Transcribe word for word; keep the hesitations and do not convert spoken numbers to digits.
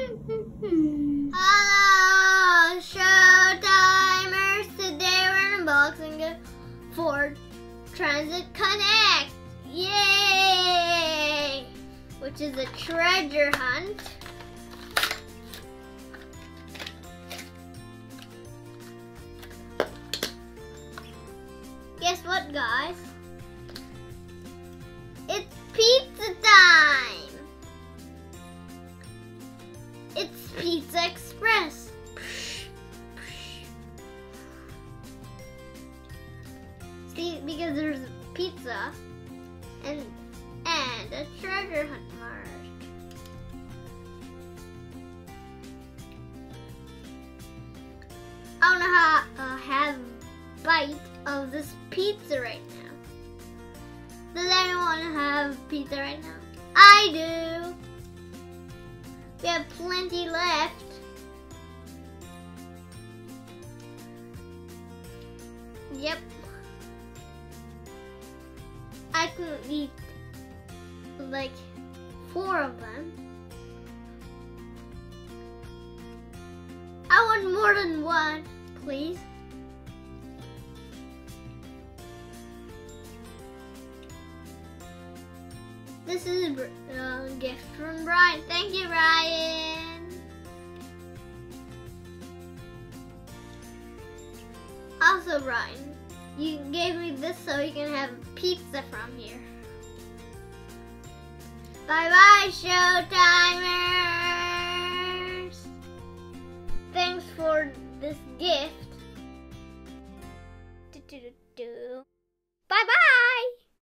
Hello, Showtimers! Today we're unboxing a Ford Transit Connect! Yay! Which is a treasure hunt. Guess what, guys? It's pizza time! It's Pizza Express! See, because there's pizza and, and a treasure hunt marked. I wanna ha uh, have a bite of this pizza right now. Does anyone have pizza right now? I do! We have plenty left. Yep. I can eat like four of them. I want more than one, please. This is a uh, gift from Brian. Thank you, Brian. Also, Brian, you gave me this so you can have pizza from here. Bye-bye, Showtimers. Thanks for this gift. Do, do, do, do.